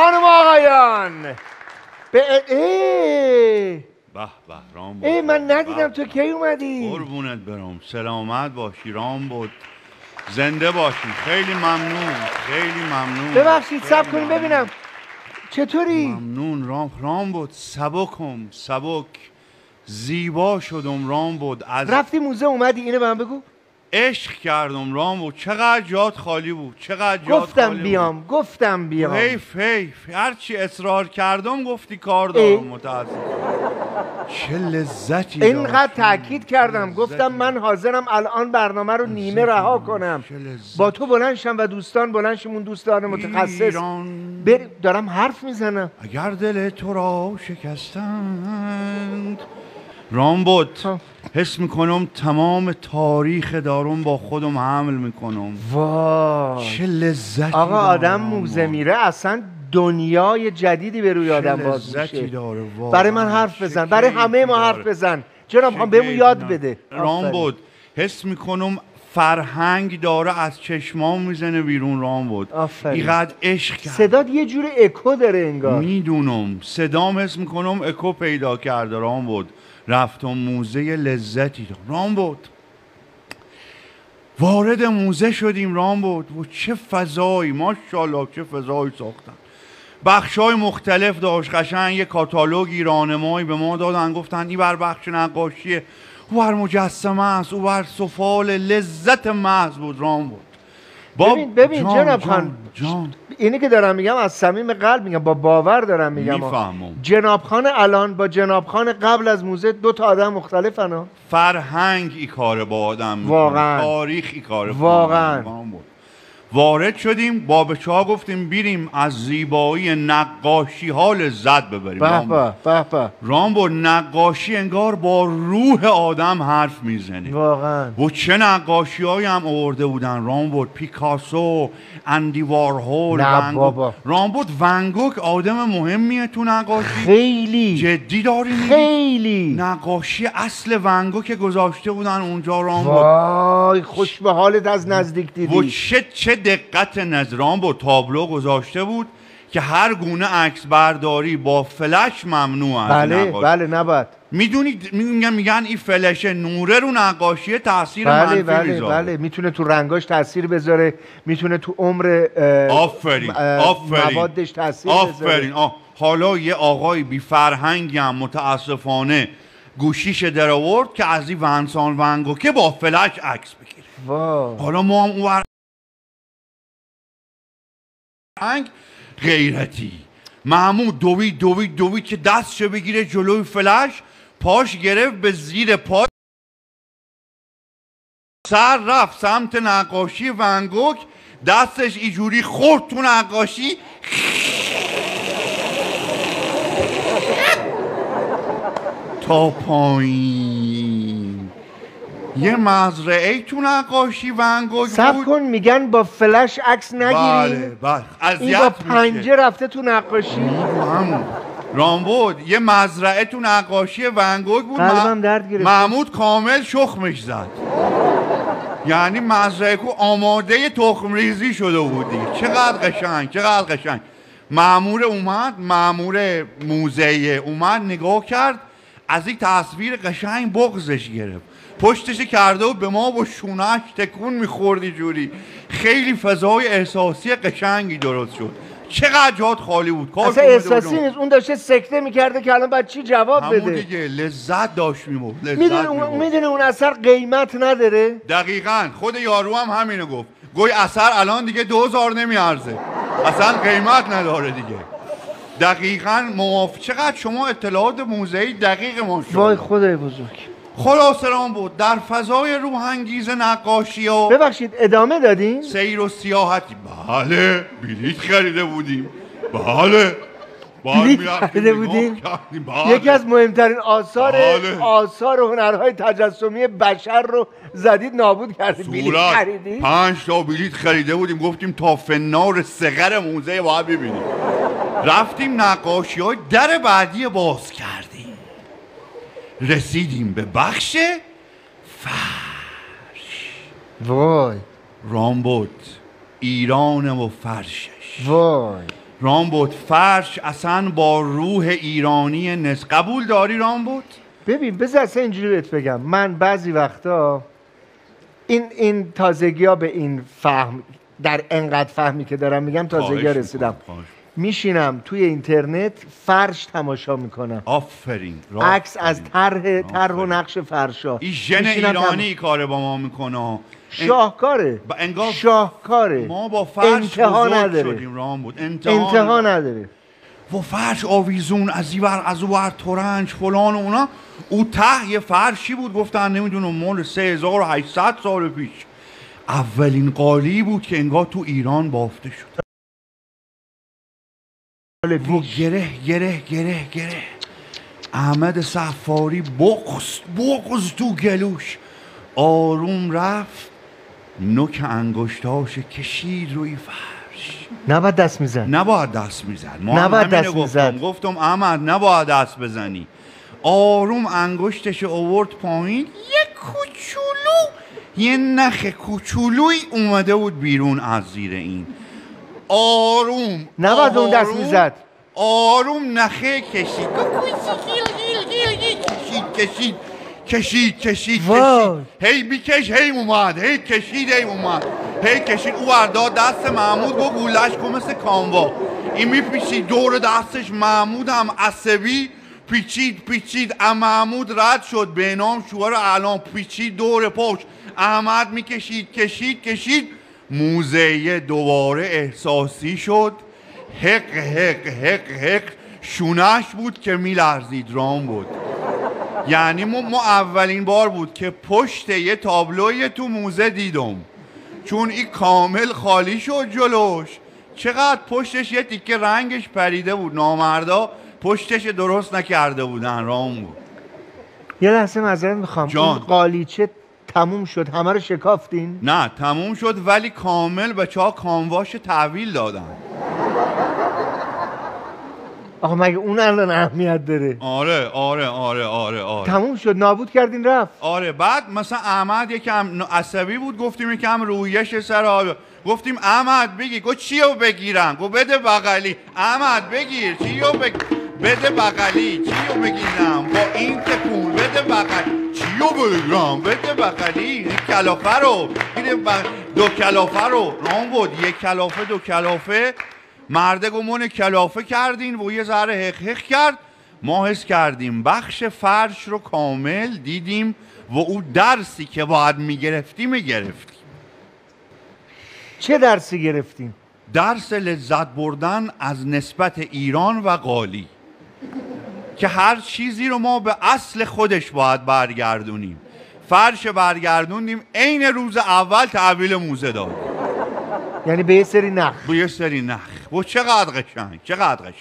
خانم آقایان به به به رامبد. ای من ندیدم تو کی اومدی؟ قربونت برم. سلامت باشی رامبد. زنده باشی. خیلی ممنون. خیلی ممنون. ببخشید صبر کنیم ببینم. چطوری؟ ممنون رامبد. سبکم. سبک. زیبا شدم رامبد. از رفتی موزه اومدی اینو به من بگو. عشق کردم رامبد. چقدر جات خالی بود. چقدر جات خالی بود. گفتم بیام. حیف حیف. هرچی اصرار کردم گفتی کار دارم متاسفم. چه لذتی اینقدر تاکید کردم گفتم من حاضرم الان برنامه رو نیمه رها کنم با تو بلندشم و دوستان بلندشمون دوستان متخصص دارم حرف میزنم. اگر دل تو را شکستند رامبد حس میکنم تمام تاریخ دارم با خودم حمل میکنم. وای چه لذتی. آقا آدم موزه میره اصلا دنیای جدیدی به روی آدم باز میشه. برای من حرف بزن، برای همه ما حرف بزن. جناب خان بهمون یاد بده. رامبد حس میکنم فرهنگ داره از چشمام میزنه بیرون رامبد. اینقدر عشق کرد. صدات یه جور اکو داره انگار. میدونم صدام حس میکنم اکو پیدا کرده رامبد. رفتم موزه لذتی رامبد. وارد موزه شدیم رامبد و چه فضایی ماشاءالله چه فضایی ساختن. بخشای مختلف داشت قشنگ یه کاتالوگی راهنمایی به ما دادن گفتن این بر بخش نقاشیه او بر مجسمه است او بر سفال لذت محض بود رامبد. ببین جناب خان اینی که دارم میگم از صمیم قلب میگم با باور دارم میگم میفهمم. جناب خان الان با جناب خان قبل از موزه دو تا آدم مختلفن. فرهنگ ای کار با آدم واقعا تاریخ ای کار واقعا. وارد شدیم بابچه‌ها گفتیم بیریم از زیبایی نقاشی ها لذت ببریم. رامبد نقاشی انگار با روح آدم حرف میزنه واقعا. و چه نقاشی هایی هم آورده بودن رامبد. پیکاسو، اندی وارهول، رامبد ونگوک آدم مهمیه تو نقاشی. خیلی جدی داری میگی؟ خیلی نقاشی اصل ونگوک گذاشته بودن اونجا رامبد. وای خوش به حالت از نزدیک دیدی. و چه دقت نظرام با تابلو گذاشته بود که هر گونه عکس برداری با فلش ممنوع است. بله نباید. میدونید میگن این فلش نوره رو نقاشی تاثیر منفی میذاره. بله میتونه تو رنگاش تاثیر بذاره، میتونه تو عمر آفرین موادش تاثیر بذاره. حالا یه آقای بی فرهنگی هم متاسفانه گوشیش در آورد که از این ونسان ونگو که با فلش عکس بگیره. حالا ما هم اون غیرتی محمود دوید که دستش بگیره جلوی فلش پاش گرفت به زیر پا سر رفت سمت نقاشی ونگوک دستش اینجوری خورد تو نقاشی تا پایین. یه مزرعه تو نقاشی ونگوک سب کن میگن با فلش عکس نگیریم. این با پنجه رفته تو نقاشی رامبد. یه مزرعه تو نقاشی ونگوک بود محمود کامل شخمش زد. یعنی مزرعه کو آماده تخم ریزی شده بودی. چقدر قشنگ. مامور موزه اومد نگاه کرد از این تصویر قشنگ بغضش گرفت پشتش کرده و به ما با شونهش تکون میخوردی جوری. خیلی فضای احساسی قشنگی درست شد. چقدر جات خالی بود. اصلا احساسی نیست اون داشته سکته میکرده که الان باید چی جواب بده. همون دیگه لذت داشت میمود. میدونی اون اثر قیمت نداره. دقیقا خود یارو هم همینو گفت گوی اثر الان دیگه 2000 نمیارزه اصلا قیمت نداره دیگه. دقیقاً موافق. چقدر شما اطلاعات موزه‌ای دقیق ما شد. وای خدای بزرگ. خلاصه رامبد در فضای روحانگیز نقاشی ها ببخشید ادامه دادیم سیر و سیاحتی. بله بلیط خریده بودیم. یکی از مهمترین آثار هنرهای تجسمی بشر رو زدید نابود کردید. بلیط خریدید 5 تا بلیط خریده بودیم گفتیم تا فنار صغر موزه باید ببینیم. رفتیم نقاشی های در بعدی باز کردیم رسیدیم به بخش فرش. وای رامبد ایرانم و فرشش. وای رامبد فرش اصلا با روح ایرانی نس قبول داری رامبد؟ ببین بذار اصلا اینجوری بهت بگم، من بعضی وقتا این تازگی‌ها به این فهم در انقدر فهمی که دارم میگم تازگی‌ها رسیدم، میشینم توی اینترنت فرش تماشا میکنم. آفرین. عکس از طرح و نقش فرشا. این ژن ایرانی کاره با ما میکنه. شاهکاره. شاهکاره. ما با فرش بزرگ شدیم رامبد. انتها نداره. و فرش آویزون از اینور از اونور ترنج فلان و اونا، او ته یه فرشی بود گفتن نمیدونم مال 3800 سال پیش. اولین قالی بود که انگار تو ایران بافته شد. و گره احمد صفاری بغض تو گلوش آروم رفت، نوک انگشتاش کشید روی فرش. نباید دست میزد. گفتم احمد نباید دست بزنی. آروم انگشتش آورد پایین، یه کوچولو یه نخ کوچولوی اومده بود بیرون از زیر این. آروم نباید اون دست میزد. آروم نخه کشید کشید هی بیکش، هی اومد، هی کشید، هی اومد، هی کشید. او وردا دست محمود با گولش کو مثل کاموا این میپیچید دور دستش. محمود هم عصبی پیچید. محمود رد شد به نام شوهر اعلام، پیچید دور پاش. احمد میکشید کشید. موزه دوباره احساسی شد، هق هق هق هق شونش بود که میلرزید رامبد. یعنی ما اولین بار بود که پشت یه تابلوی تو موزه دیدم، چون این کامل خالی شد جلوش. چقدر پشتش یه تیکه رنگش پریده بود، نامردا پشتش درست نکرده بودن رامبد. یه لحظه معذرت میخوام، اون قالیچه تموم شد همه رو شکافتین؟ نه تموم شد، ولی کامل بچه ها کانواش تحویل دادن. آخه مگه اون الان اهمیت داره؟ آره تموم شد، نابود کردین رفت. آره بعد مثلا احمد یکم عصبی بود، گفتیم یکم رویش سر، گفتیم احمد بگی، گفت چیو بگیرم؟ گفت بده بغلی. احمد بگیر چیو بده بغلی، چیو بگیرم با این تکون، بده بغلی چیو بگیرم، بده بغلی کلافه رو، دو کلافه رو. رامبد یک کلافه دو کلافه مرده گمون کلافه کردین و یه ذره هق کرد. ما حس کردیم بخش فرش رو کامل دیدیم و او درسی که باید میگرفتیم. چه درسی گرفتیم؟ درس لذت بردن از نسبت ایران و قالی، که هر چیزی رو ما به اصل خودش باید برگردونیم. فرش برگردوندیم، عین روز اول تحویل موزه داد. یعنی به یه سری نخ و چقدر قشنگ.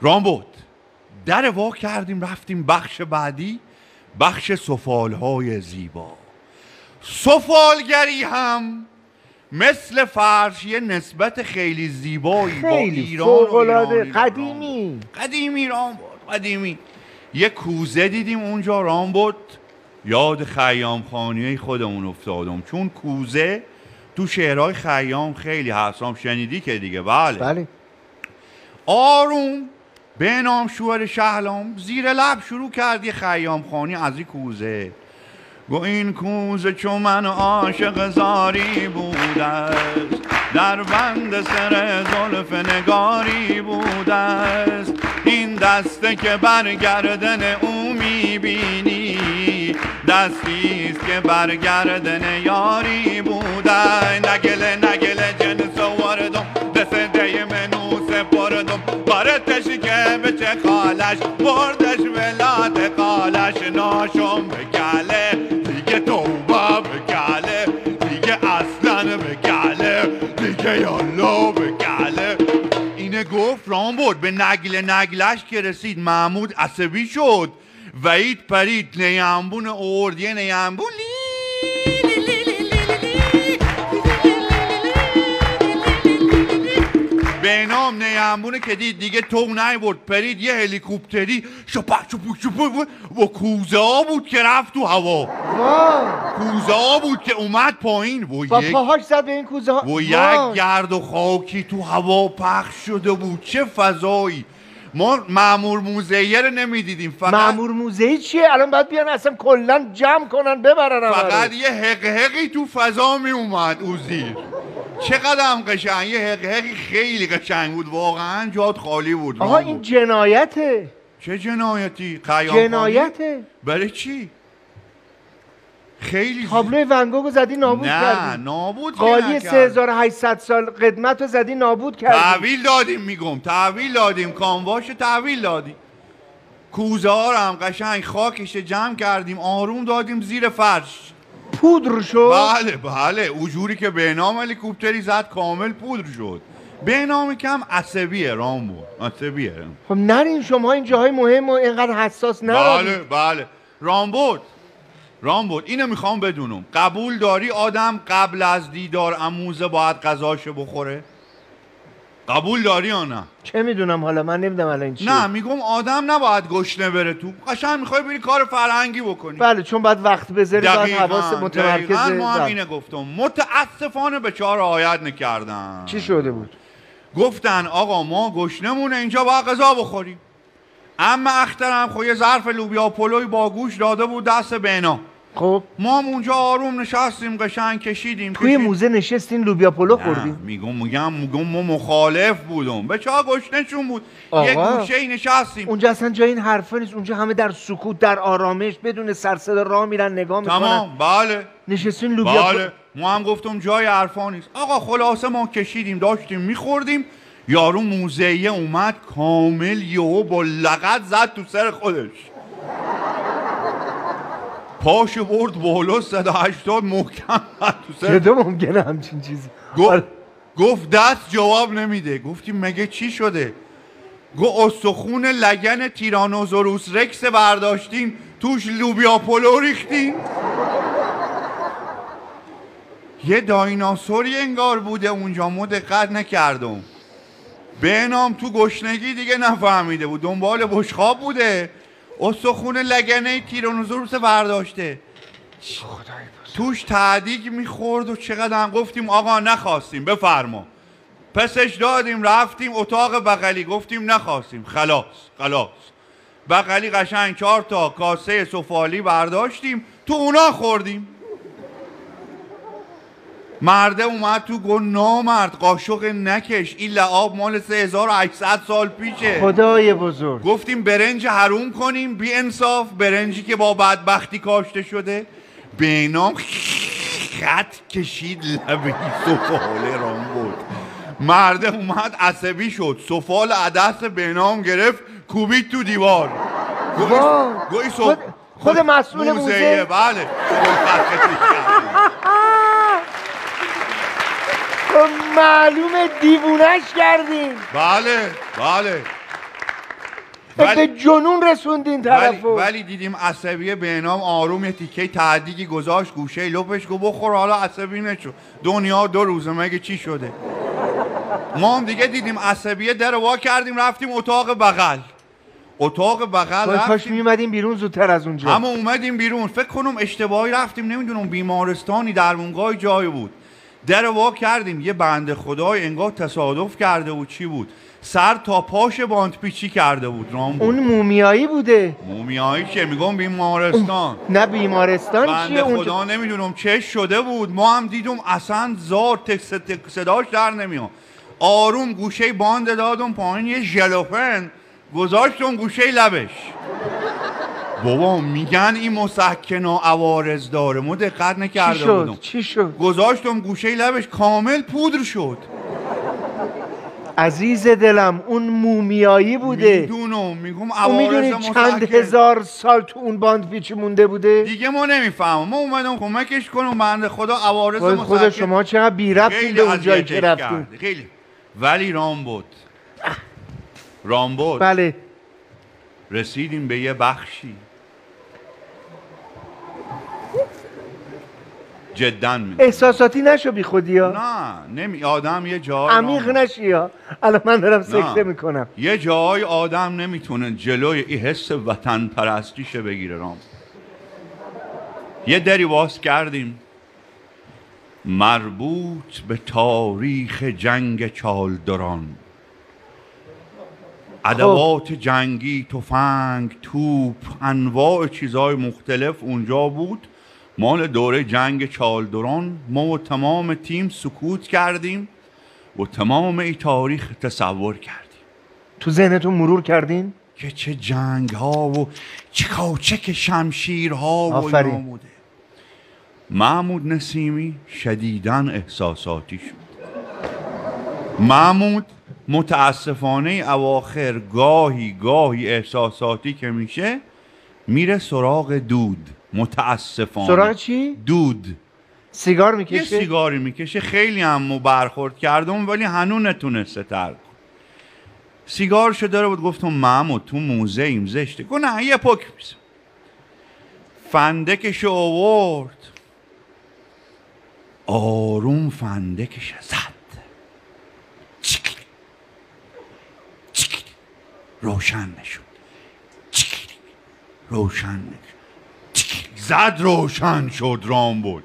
رامبد در وا کردیم، رفتیم بخش بعدی، بخش سفالهای زیبا. سفالگری هم مثل فرش یه نسبت خیلی زیبایی با ایران، فوق‌العاده قدیمی. یه کوزه دیدیم اونجا رامبد، یاد خیام خانی خودمون افتادم، چون کوزه تو شعرهای خیام خیلی حسام شنیدی که دیگه. بله. آروم به نام شوهر شهلام زیر لب شروع کرد یه خیام خانی از این کوزه. گو این کوزه چون من عاشق زاری بوده است، در بند سر زلف نگاری بوده است، این دسته که برگردن او میبینی دستیست که برگردن یاری بوده. نگله جنس وردم دسته منو سپردم، برتشی که به چه خالش بردش ولاد خالش. ناشم بگله دیگه، توبه بگله دیگه، اصلا بگله دیگه، یالله بگله. اینه گفت رامبد. به نگلش که رسید محمود عصبی شد، وعید پرید نیامبون اورد یه نیامبون به نام نیامونه که دید دیگه تو نیورد، پرید یه هلیکوپتری شپک شپک شپک و کوزه ها بود که رفت تو هوا. کوزه ها بود که اومد پایین و با پاهاش زد به این کوزه ها و یک گرد و خاکی تو هوا پخش شده بود. چه فضایی! ما مأمور موزه‌ای رو نمی‌دیدیم. فقط مأمور موزه‌ای چیه؟ الان باید بیان اصلا کلا جمع کنن ببرن. فقط یه هقهقی تو فضا می اومد او زیر. چقدر هم قشنگ، یه هقهقی خیلی قشنگ بود، واقعا جات خالی بود. آها این جنایته. چه جنایتی؟ جنایته. برای چی؟ خیلی تابلوی ونگوگو زدی نابود کردی. نه نابود کردی. قالی 3800 سال قدمت رو زدی نابود کردی. تحویل دادیم، میگم تحویل دادیم، کانواشو تحویل دادیم. کوزه ها رو هم قشنگ خاکش جمع کردیم، آروم دادیم زیر فرش. پودر شد؟ بله بله، اونجوری که به نام هلیکوپتری زد کامل پودر شد. به نام کم عصبیه رامبو، عصبیه. خب نرین شما این جاهای مهم و اینقدر حساس نرین. بله بله. رامبد اینو میخوام بدونم، قبول داری آدم قبل از دیدار اموزه باید غذاشو بخوره؟ قبول داری یا نه؟ چه میدونم حالا، من نمیدونم الان چی. نه میگم آدم نباید گشنه بره تو، قشنگ میخوای بری کار فرهنگی بکنی. بله چون باید وقت بذاری، باید حواست متمرکزه. من ما هم اینو گفتم، متاسفانه به چه رعایت نکردن. چی شده بود؟ گفتن آقا ما گشنمونه اینجا باید غذا بخوریم. اما اخترم خو یه ظرف لوبیا پلوی با گوش داده بود دست بینا. خب ما هم اونجا آروم نشستیم قشنگ کشیدیم. توی موزه نشستین لوبیا پلو خوردیم؟ میگم ما مخالف بودم، بچه‌ها گشنه‌شون بود. یه گوشه‌ای نشستیم. اونجا اصلا جای این حرفا نیست، اونجا همه در سکوت در آرامش بدون سر صدا راه میرن نگاه میکنن. تمام بله. نشستین لوبیا پلو. بله. ما هم گفتم جای حرفا نیست. آقا خلاصه ما کشیدیم داشتیم میخوردیم، یارو موزه‌ای اومد کامل یهو با لغت زد تو سر خودش. پاشو برد بالا 180 محکم زد تو سر. چطور ممکنه همچین چیزی؟ گفت دست جواب نمیده. گفتیم مگه چی شده؟ گفت استخون لگن تیرانوزوروس رکس برداشتیم توش لوبیا پلو ریختیم. یه دایناسوری انگار بوده اونجا، ما دقت نکردم. به نام تو گشنگی دیگه نفهمیده بود، دنبال بشخاب بوده، استخون لگنه تیرانوزوروس برداشته توش تعدیگ میخورد. و چقدر هم گفتیم آقا نخواستیم بفرما، پسش دادیم رفتیم اتاق بغلی، گفتیم نخواستیم خلاص خلاص. بغلی قشنگ 4 تا کاسه سفالی برداشتیم تو اونا خوردیم. مرده اومد تو گفت نامرد قاشق نکش، این لعاب مال 3800 سال پیشه. خدای بزرگ. گفتیم برنج حروم کنیم، بی انصاف برنجی که با بدبختی کاشته شده. به نام خط کشید لبی سفال رامبد. مرده اومد عصبی شد، سفال عدس به نام گرفت کوبید تو دیوار. گوی خود مسئول موزه. بله معلومه دیوونش کردین. بله بله به جنون رسوندین طرفو. ولی دیدیم عصبیه به نام آروم یه تیکه تعدیگی گذاشت گوشه لپش گفت بخور حالا عصبی نشو، دنیا 2 روزه مگه چی شده. ما هم دیگه دیدیم عصبیه در وا کردیم رفتیم اتاق بغل. کاش میومدیم بیرون زودتر از اونجا. اما اومدیم بیرون فکر کنم اشتباهی رفتیم، نمیدونم بیمارستانی درمونگاهی جایی بود، در وا کردیم یه بنده خدای انگار تصادف کرده بود چی بود، سر تا پاش باندپیچی کرده بود رامبد. اون مومیایی بوده. مومیایی چه میگم بیمارستان؟ نه بیمارستان چیه بنده خدا نمیدونم چه شده بود. ما هم دیدم اصلا زار تک صداش در نمیاد، آروم گوشه باند دادم پایین یه ژلوپن گذاشتم گوشه لبش. بابا میگن این مسکنا عوارض داره، ما دقت نکرده بودم. چی شد؟ گذاشتم گوشه لبش کامل پودر شد. عزیز دلم اون مومیایی بوده. میدونم میگم عوارض مسکن چند هزار سال تو اون باندپیچی مونده بوده. دیگه ما نمیفهمم، ما اومدم کمکش کنم بنده خدا عوارض مسکن. خدا شما چقدر بی ربطید به اونجایی که رفتید. خیلی. ولی رامبد بله رسیدیم به یه بخشی جدا میگم. احساساتی نشو بی خودی ها. نه نمی آدم یه جای عمیق نشی ها. الان من دارم سکته میکنم. یه جای آدم نمیتونه جلوی این حس وطن پرستیشه بگیره. رام یه دری باز کردیم مربوط به تاریخ جنگ چالدران. ادوات جنگی، تفنگ، توپ، انواع چیزهای مختلف اونجا بود. مال دوره جنگ چالدران ما و تمام تیم سکوت کردیم و تمام این تاریخ تصور کردیم. تو ذهنتون مرور کردین؟ که چه جنگ ها و چه کاوچک شمشیر ها و اینا بوده. محمود نسیمی شدیداً احساساتی شد. محمود متاسفانه اواخر گاهی احساساتی که میشه میره سراغ دود. متاسفانه سراغ چی؟ دود. سیگار میکشه؟ یه سیگاری میکشه. خیلی هم برخورد کردم ولی هنوز نتونسته ترک کنه. سیگارشو داره بود. گفتم محمود تو موزه ایم زشته. گفت نه یه پک میزن. فندکشو آورد آروم فندکش زد. روشن نشد. روشن نشد. زد روشن شد. رام بود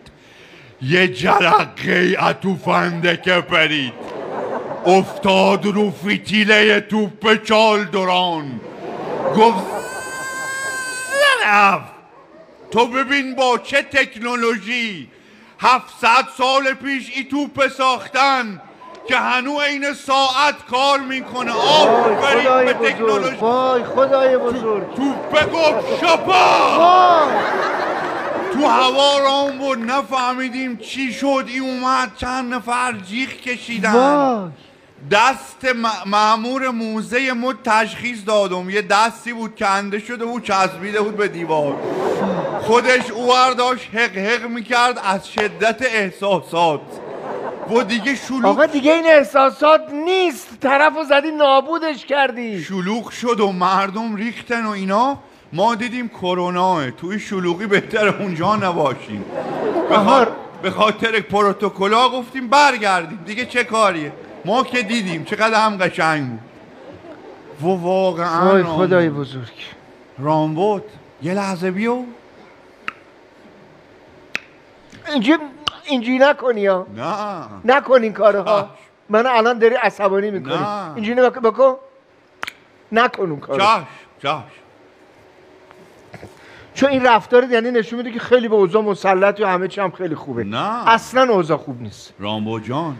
یه جرقه اتو فندکه پرید افتاد رو فتیله توپ چالدران. گفت زرف تو ببین با چه تکنولوژی 700 سال پیش ای توپ ساختن که هنوز این ساعت کار میکنه. آفرین به تکنولوژی. وای خدای بزرگ. توپ گفت شپا تو هوا. رام بود نفهمیدیم چی شد. این اومد چند نفر جیغ کشیدن. وای. دست مأمور موزه ما تشخیص دادم یه دستی بود کنده شده بود چسبیده بود به دیوار. خودش اوور داشت هق هق میکرد از شدت احساسات و دیگه شلوغ. آقا دیگه این احساسات نیست. طرفو زدی نابودش کردی. شلوغ شد و مردم ریختن و اینا. ما دیدیم کروناه. توی شلوغی بهتر اونجا نباشیم. به خاطر پروتکلا گفتیم برگردیم. دیگه چه کاریه؟ ما که دیدیم چقدر هم قشنگ بود. و واقعا وای خدای بزرگ. رامبد یه لحظه بیو اینجوری نکنی ها. نه نکن این کارها. من الان داری عصبانی میکنی. اینجوری بکن. نکن اون کارها. چاش چون این رفتار یعنی نشون میده که خیلی به اوضاع مسلط و همه چی هم خیلی خوبه. نه اصلا اوضاع خوب نیست. رامبد جان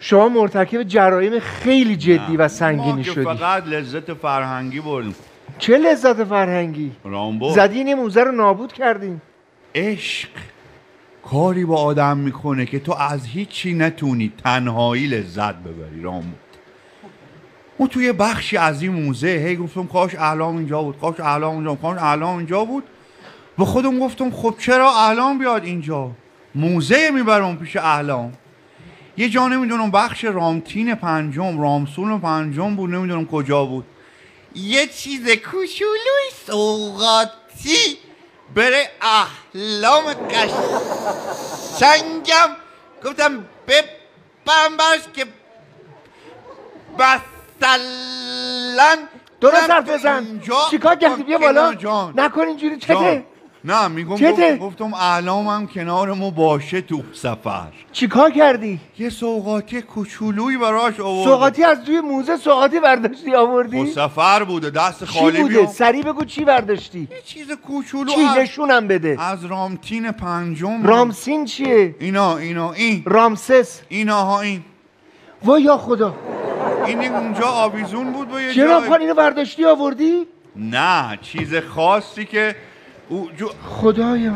شما مرتکب جرایم خیلی جدی و سنگینی شدی. ما که فقط لذت فرهنگی بردیم. چه لذت فرهنگی؟ رامبد زدین این موزه رو نابود کردیم. عشق کاری با آدم میکنه که تو از هیچی نتونی تنهایی لذت ببری. رامبد اون توی بخشی از این موزه هی گفتم کاش اعلام اینجا بود. کاش اعلام اینجا بود. کاش اعلام اینجا بود. به خودم گفتم خب چرا اعلام بیاد اینجا؟ موزه میبرم پیش اعلام. یه جا نمیدونم بخش رامتین پنجم رامسون پنجم بود نمیدونم کجا بود. یه چیز کوچولوی سوغاتی بره احلام قشنگم گفتم ببرمش که بسلن درست حرف بزن. چیکار کردی؟ بیا بالا. نکن اینجوری. چته؟ نه میگم گفتم اعلامم کنارمو باشه تو سفر. چیکار کردی؟ یه سوغاتی کوچولویی براش آوردم. سوغاتی از توی موزه سوغاتی برداشتی آوردی؟ تو سفر بوده دست خالی بوده. سریع بگو چی برداشتی؟ یه چیز کوچولو. چیزشونم بده. از رامتین پنجم. رامسین چیه؟ اینا این. رامسس. ایناها این. وای یا خدا. این اونجا آویزون بود و یه جا. چرا اینو برداشتی آوردی؟ نه چیز خاصی که خدایا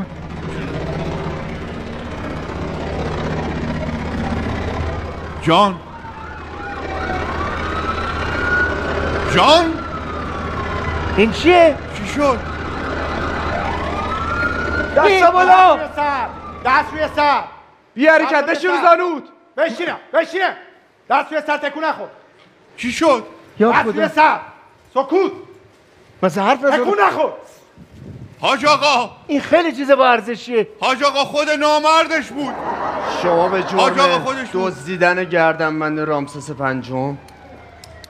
جان این چیه؟ چی شد؟ دست بالا. دست روی سر. بیا حرکت. بشین زانوت. بشینم دست روی سر. تکون نخور. چی شد؟ دست روی سر. سکوت. مثلا حرف نزن. تکون نخور. حاج آقا این خیلی چیز با ارزشیه. حاج آقا خود نامردش بود. شما به جرم دزدیدن گردنبند رامسس پنجم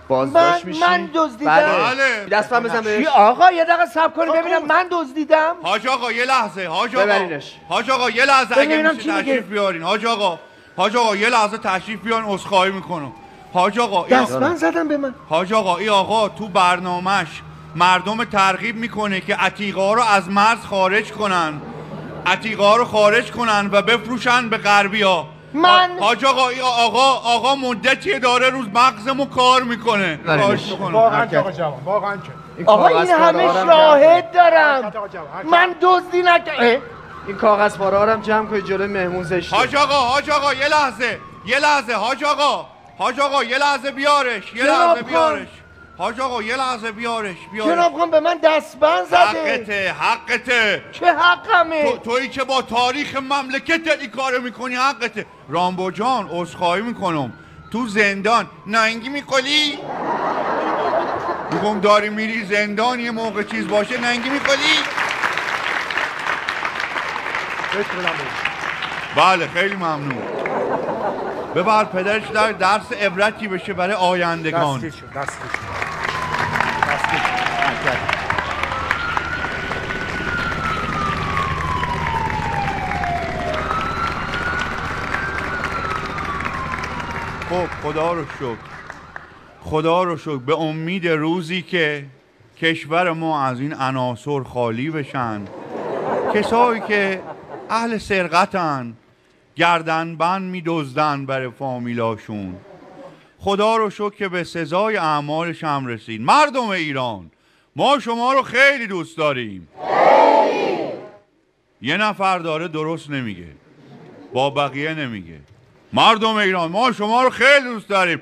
بازداشت میشی؟ من دزدیدم. بله. دستم بزن بهش. آقا یه دقیقه صبر کنید ببینم من دزدیدم. حاج آقا یه لحظه. حاج آقا. ببرینش. حاج آقا یه لحظه اگه میشه تشریف بیارین. حاج آقا. حاج آقا یه لحظه تشریف بیارین عذرخواهی میکنم. حاج آقا دستم زدن به من. حاج آقا این آقا تو برنامه‌اش مردم ترغیب میکنه که عتیقه ها رو از مرز خارج کنن، عتیقه ها رو خارج کنن و بفروشن به غربی ها. من حاج آقا آقا مدتی داره روز مغزمو کار میکنه. واقعا آقا جوان واقعا که آقا این همه شاهد دارم من دزدی نکردم. این کاغذ پاره هم جمع کنید جلوی مهمون زشته. حاج آقا یه لحظه حاج آقا یه لحظه بیارش. حاج آقا یه لحظه بیارش. جناب خان به من دستبند زده. حقته. چه حقمه؟ تویی که با تاریخ مملکتت این کارو میکنی حقته. رامبد جان عذرخواهی میکنم. تو زندان ننگی میکنی؟ میگم داری میری زندان یه موقع چیز باشه ننگی میکنی؟ بله خیلی ممنون. ببر پدرش در درس عبرتی بشه برای آیندگان. دستش. خب خدا رو شکر به امید روزی که کشور ما از این عناصر خالی بشن. کسایی که اهل سرقتن گردنبند میدزدن برای فامیلاشون. خدا رو شکر که به سزای اعمالش هم رسید. مردم ایران ما شما رو خیلی دوست داریم. یه نفر داره درست نمیگه با بقیه نمیگه. مردم ایران ما شما رو خیلی دوست داریم.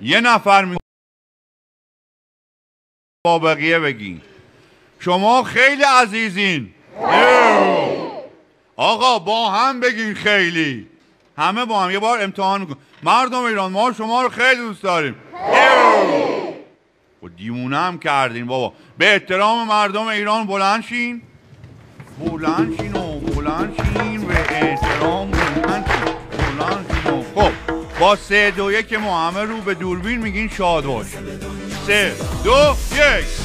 یه نفر میگه با بقیه بگین شما خیلی عزیزین. آقا با هم بگین خیلی. همه با هم یه بار امتحان میکنیم. مردم ایران ما شما رو خیلی دوست داریم. و دیمونه هم کردین بابا. به احترام مردم ایران بلند شین به احترام بلند شین. خب با 3، 2، 1 ما همه رو به دوربین میگین شاد باش. 3، 2، 1